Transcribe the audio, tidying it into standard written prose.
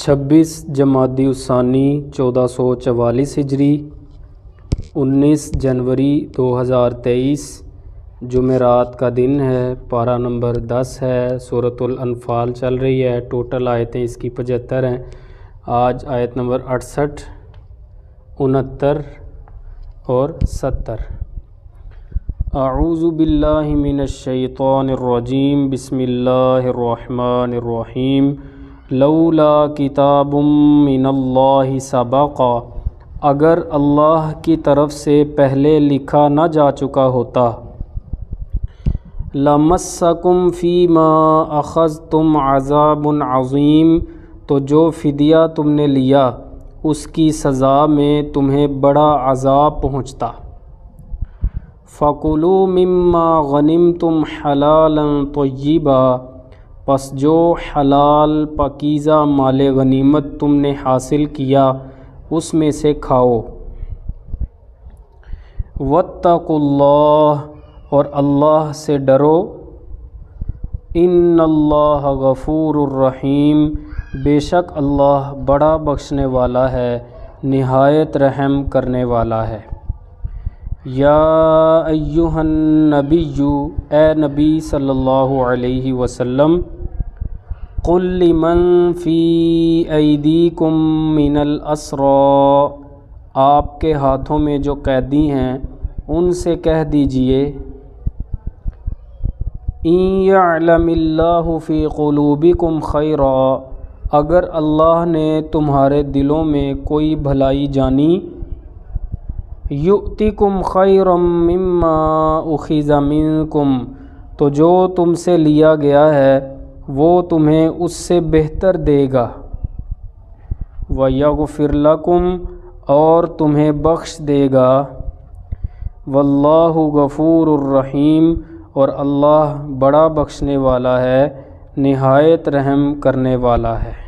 26 जमादी उसानी 1444 हिजरी, 19 जनवरी 2023 जुमेरात का दिन है, पारा नंबर 10 है, सूरतुल अनफाल चल रही है। टोटल आयतें इसकी 75 हैं। आज आयत नंबर 68, 69 और 70। आऊज़ु बिल्लाहि मिनश्शैतानिर्रजीम, बिस्मिल्लाहिर्रहमानिर्रहीम। लौला किताबुम मिनल्लाहि सबक़ा, अगर अल्लाह की तरफ़ से पहले लिखा ना जा चुका होता। लमस्सकुम फ़ीमा अख़ज़्तुम अज़ाबुन अज़ीम, तो जो फ़िदिया तुमने लिया उसकी सज़ा में तुम्हें बड़ा अज़ाब पहुँचता। फ़कुलू मिम्मा गनिमतुम हलालन तय्यिबा, पस जो हलाल पाकीज़ा माले गनीमत तुमने हासिल किया उसमें से खाओ। वत्तकुल्लाह, और अल्लाह से डरो। इन्नल्लाह गफ़ूरुर रहीम, बेशक अल्लाह बड़ा बख्शने वाला है, निहायत रहम करने वाला है। या अय्युहन नबिय्यु, ए नबी सल्लल्लाहु अलैहि वसल्लम। कुल लिमन फ़ी ऐदीकुम मिनल अस्रा, आपके हाथों में जो कैदी हैं उनसे कह दीजिए। इन यअलमिल्लाहु फ़ी क़ुलूबिकुम खैरा, अगर अल्लाह ने तुम्हारे दिलों में कोई भलाई जानी। युअतिकुम खैरम मिम्मा उखिज़ा मिनकुम, तो जो तुमसे लिया गया है वो तुम्हें उससे बेहतर देगा। व यग़फिर लकुम, और तुम्हें बख्श देगा। वल्लाहु गफ़ूरुर रहीम, और अल्लाह बड़ा बख्शने वाला है, निहायत रहम करने वाला है।